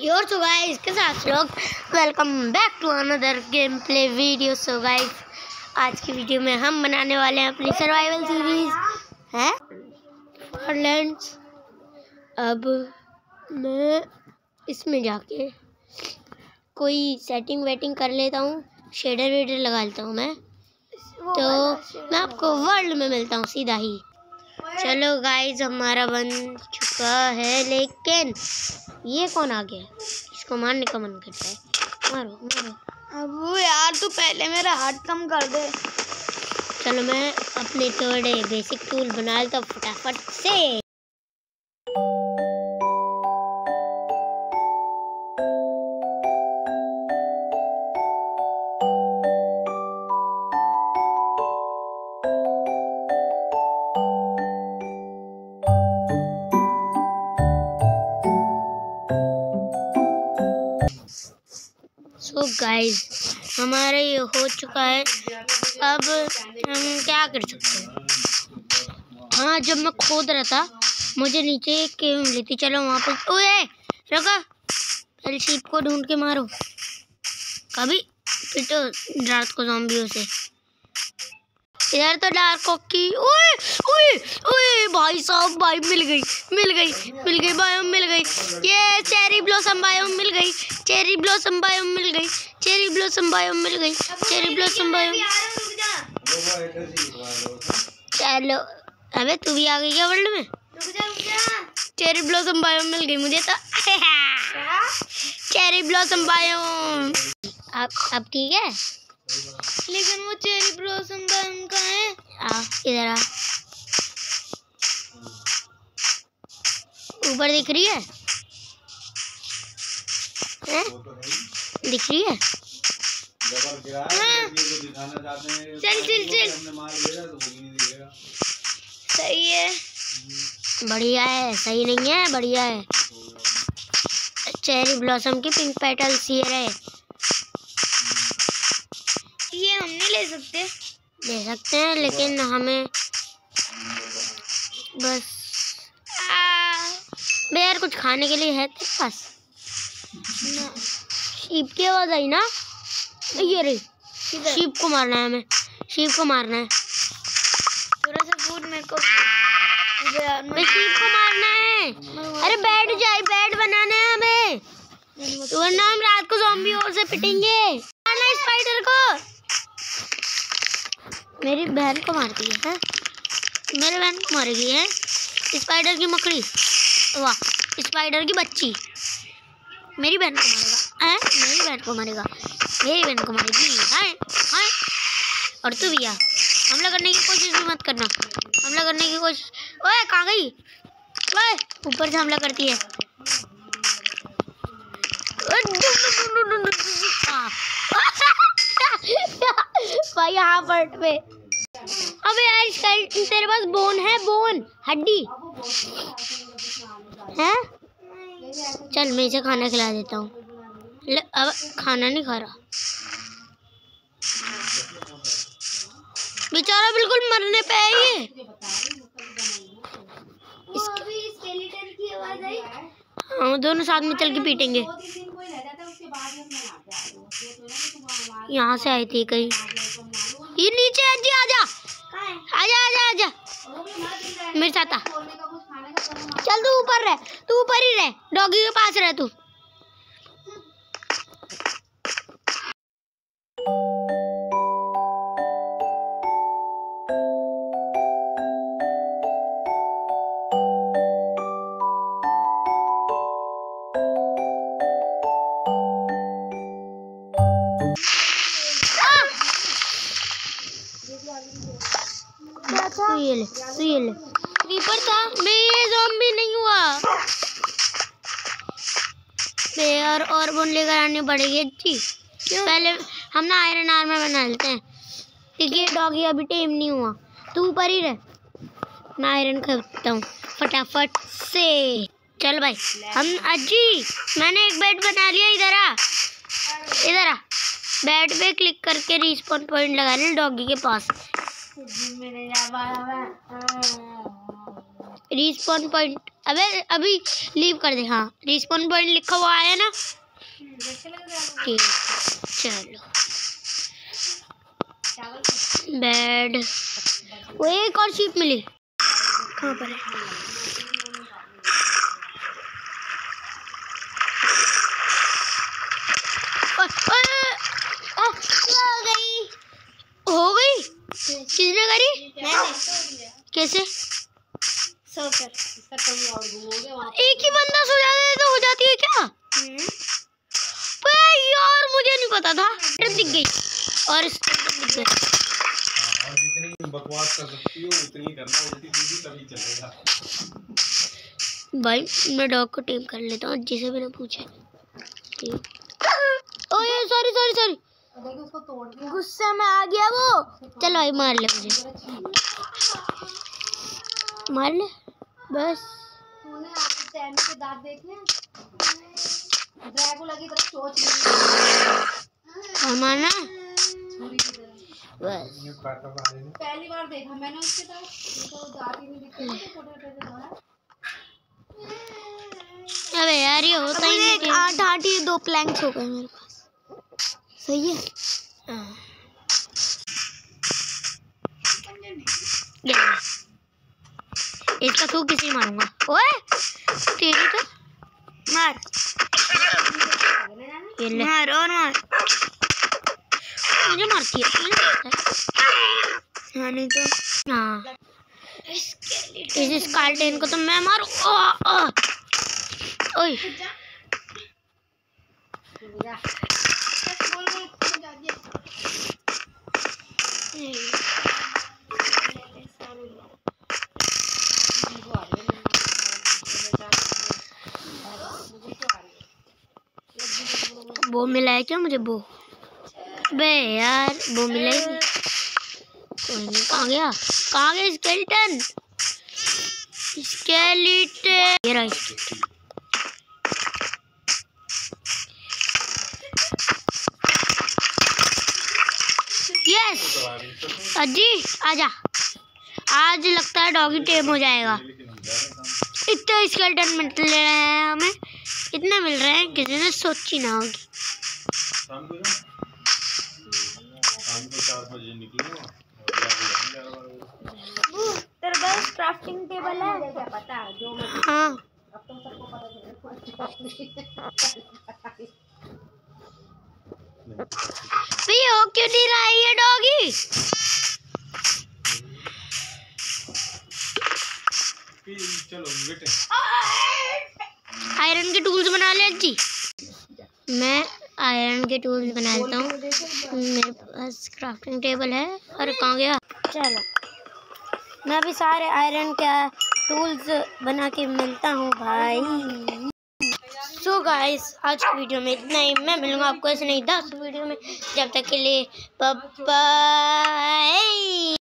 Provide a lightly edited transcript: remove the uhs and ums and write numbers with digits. Your so guys के साथ लोग welcome back to another game play video. So guys आज की वीडियो में हम बनाने वाले हैं अपनी सर्वाइवल सीरीज है फॉरलैंड्स। अब मैं इसमें जाके कोई सेटिंग वेटिंग कर लेता हूँ, शेडर वेडर लगा लेता हूँ मैं, तो मैं आपको वर्ल्ड में मिलता हूँ सीधा ही। चलो गाइस हमारा बन चुका है, लेकिन ये कौन आ गया? इसको मारने का मन करता है, मारो मारो। अब यार तू पहले मेरा हाथ कम कर दे। चलो मैं अपने थोड़े बेसिक टूल बना लेता हूँ फटाफट से। सो गाइज हमारा ये हो चुका है। अब हम क्या कर सकते हैं? हाँ, जब मैं खोद रहा था मुझे नीचे एक केव मिली थी। चलो वहाँ पर, ओए रुको, पहले शीप को ढूंढ के मारो। कभी पिटो रात को ज़ॉम्बियों से। इधर तो डार्क ओक की, ओए ओए ओए भाई साहब, भाई मिल गई मिल गई मिल गई बायोम, मिल गई ये चेरी ब्लॉसम बायोम, मिल गई चेरी ब्लॉसम बायोम, मिल गई चेरी ब्लॉसम बायोम, मिल गई चेरी ब्लॉसम बायोम। चलो अबे तू भी आ गई क्या वर्ल्ड में? चेरी ब्लॉसम बायोम मिल गई मुझे तो, चेरी ब्लॉसम बायोम। अब ठीक है, लेकिन वो चेरी ब्लॉसम बायोम का है। आ इधर आ, ऊपर दिख रही है? दिख रही है? चल चल चल, सही है, बढ़िया है। सही नहीं है, बढ़िया है। चेरी ब्लॉसम की पिंक पेटल्स ये रहे, ये हम नहीं ले सकते। ले सकते हैं लेकिन हमें बस यार कुछ खाने के लिए है तेरे पास? शीप की आवाज़ आई ना, ये रही। शीप को मारना है हमें, शीप को मारना है। थोड़ा सा फूड मेरे को, मैं शीप को मारना है। अरे बैठ जाए, बैट बनाना है हमें, वरना हम रात को ज़ॉम्बी और से पिटेंगे। मारना है स्पाइडर को। मेरी बहन को मारती है, मेरी बहन को मारेगी है। स्पाइडर की मकड़ी, वाह स्पाइडर की बच्ची। मेरी बहन को मारेगा, हैं? मेरी बहन को मारेगा, मेरी बहन को मारेगी, हैं हैं। और तू भैया हमला करने की कोशिश भी मत करना, हमला करने की कोशिश। ओए कहाँ गई? ओए ऊपर से हमला करती है। भाई यहाँ पलट पे। अबे यार तेरे पास बोन है? बोन हड्डी है? चल मैं इसे खाना खिला देता हूँ। अब खाना नहीं खा रहा बेचारा, बिल्कुल मरने पे है ये। हाँ दोनों साथ में चल के पीटेंगे। यहाँ से आई थी कहीं, ये नीचे है जी। आजा आजा आजा आजा मेरे साथ आ। चल तू ऊपर रह, तू ऊपर ही रह, डॉगी के पास रह तू। तू ये ले, तू ये ले। क्रीपर था बे, ज़ॉम्बी नहीं हुआ बे। और बोन लेकर आने पड़ेगी जी। पहले हम ना आयरन आर्मर बना लेते हैं, क्योंकि डॉगी अभी टेम नहीं हुआ। तू ऊपर ही रह, मैं आयरन खरीदता हूँ फटाफट से। चल भाई हम अजी, मैंने एक बेड बना लिया। इधर आ, इधर आ। बेड पे क्लिक करके रिस्पॉन पॉइंट लगा ले डॉगी के पास। रिस्पॉन पॉइंट, अबे अभी लीव कर दे। हाँ रिस्पॉन पॉइंट लिखा हुआ है ना, ठीक चलो। बेड, वो एक और शीप मिली, कहाँ पर है? किसने करी? मैंने। कैसे? सो कर। इसका तुम और घूमोगे वहाँ। एक ही बंदा सो जाता है तो हो जाती है क्या? पे यार मुझे नहीं पता था। ट्रिप दिख गई और दिख गई। और जितनी बकवास कर सकती हो उतनी करना, उल्टी सीधी तभी चलेगा। भाई मैं डॉग को टीम कर लेता हूँ जिसे मैंने पूछा। ओए सॉरी सॉरी सॉरी, गुस्से में आ गया वो। चलो भाई मार ले, मुझे मार ले बस। तूने आपके चैन के दांत देखे हैं? ड्रैगुला की तरह सोच हमारा बस। पहली बार देखा मैंने उसके दांत, तो दांत ही नहीं दिखते छोटे-छोटे। अबे यार ये होता ही नहीं। 8 दो प्लैंक्स हो गए मेरे पास, सही है। इसका तो किसी मारूंगा। ओए तेरी तो मार, मार और मार। मुझे मारती है नहीं तो। हाँ इस स्कार्टेन को तो मैं मारू। ओए वो मिला है क्या मुझे? वो बे यार वो मिला ही नहीं। कोई नहीं, कहाँ गया कहाँ गया स्केलेटन? स्केलेटन ये रहा स्केलेटन। यस अजी आजा, आज लगता है डॉगी टेम हो जाएगा। इतने स्केलेटन मिल रहे हैं हमें, इतने मिल रहे हैं किसी ने सोची ना होगी। तेरे पास क्राफ्टिंग टेबल है क्या? पता जो मत। हाँ अब तुम सबको पता चलेगा। ये हो क्यों नहीं रहा है डॉगी? चलो बेटे आयरन के टूल्स बना ले जी। मैं आयरन के टूल्स बना लेता हूँ, मेरे पास क्राफ्टिंग टेबल है। और कहाँ गया? चलो मैं भी सारे आयरन के टूल्स बना के मिलता हूँ भाई। सो गाइस आज की वीडियो में इतना ही। मैं मिलूँगा आपको ऐसे नहीं 10 वीडियो में, जब तक के लिए बाय।